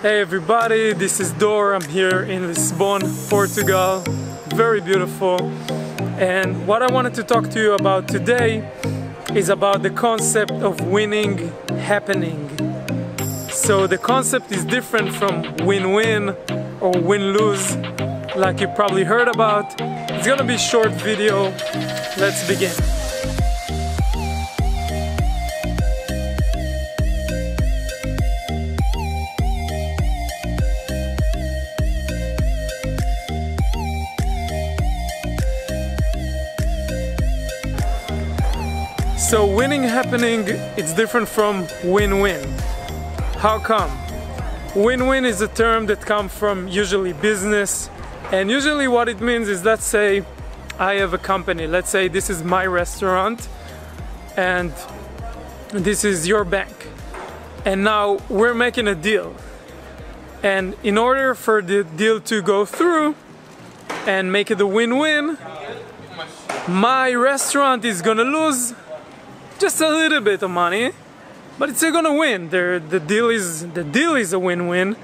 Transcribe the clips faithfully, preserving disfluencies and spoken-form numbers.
Hey everybody, this is Dor. I'm here in Lisbon, Portugal. Very beautiful. And what I wanted to talk to you about today is about the concept of winning happening. So the concept is different from win-win or win-lose, like you probably heard about. It's gonna be a short video. Let's begin. So winning happening, it's different from win-win. How come? Win-win is a term that comes from usually business, and usually what it means is, let's say I have a company, let's say this is my restaurant and this is your bank, and now we're making a deal, and in order for the deal to go through and make it a win-win, my restaurant is gonna lose just a little bit of money, but it's still gonna win. The, the deal is the deal is a win-win,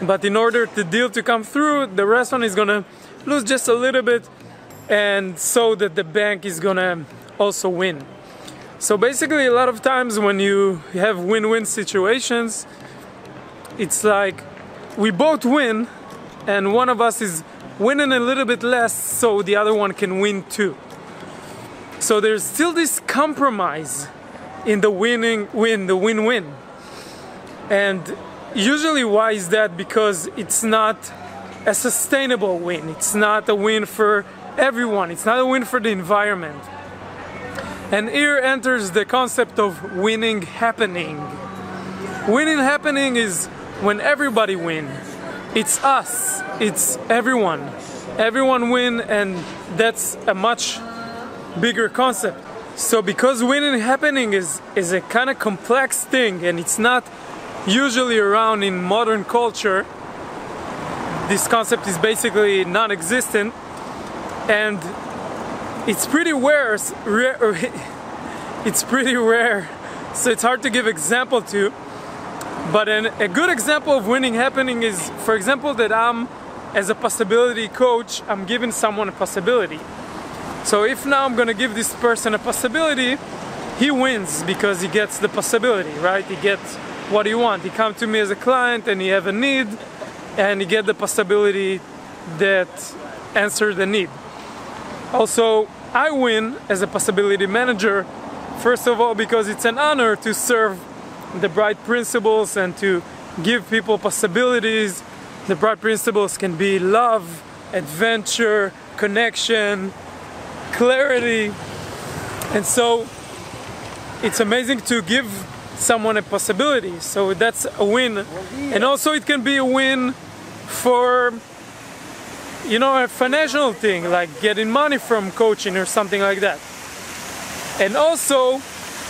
but in order for the deal to come through, the restaurant is gonna lose just a little bit, and so that the bank is gonna also win. So basically, a lot of times when you have win-win situations, it's like we both win, and one of us is winning a little bit less, so the other one can win too. So there's still this compromise in the winning win, the win-win. And usually why is that? Because it's not a sustainable win. It's not a win for everyone. It's not a win for the environment. And here enters the concept of winning happening. Winning happening is when everybody wins. It's us. It's everyone. Everyone wins, and that's a much bigger concept. So because winning happening is is a kind of complex thing, and it's not usually around in modern culture, this concept is basically non-existent, and it's pretty rare, it's pretty rare, so it's hard to give example to. But an, a good example of winning happening is, for example, that I'm, as a possibility coach, I'm giving someone a possibility. So if now I'm gonna give this person a possibility, he wins because he gets the possibility, right? He gets what he wants. He comes to me as a client and he have a need, and he get the possibility that answers the need. Also, I win as a possibility manager, first of all, because it's an honor to serve the bright principles and to give people possibilities. The bright principles can be love, adventure, connection, clarity, and so it's amazing to give someone a possibility. So that's a win. And also it can be a win for, you know, a financial thing, like getting money from coaching or something like that. And also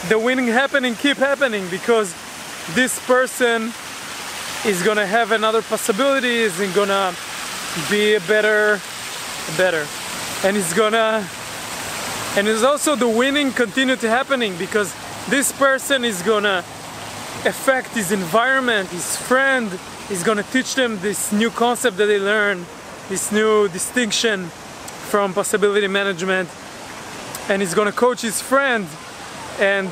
the winning happening keep happening because this person is gonna have another possibility, is gonna be a better better and it's gonna And it's also the winning continue to happening because this person is gonna affect his environment, his friend, is gonna teach them this new concept that they learn, this new distinction from possibility management, and he's gonna coach his friend, and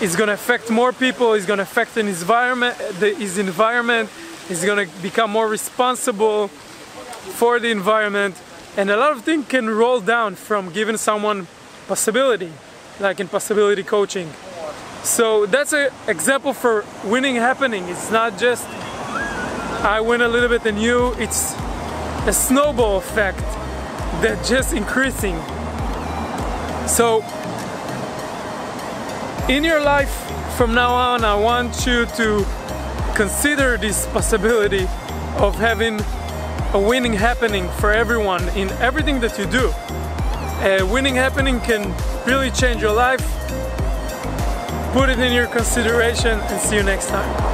it's gonna affect more people, it's gonna affect his environment, his environment, he's gonna become more responsible for the environment. And a lot of things can roll down from giving someone possibility, like in possibility coaching. So that's an example for winning happening. It's not just I win a little bit and you, it's a snowball effect that's just increasing. So in your life from now on, I want you to consider this possibility of having a winning happening for everyone in everything that you do. A winning happening can really change your life. Put it in your consideration, and see you next time.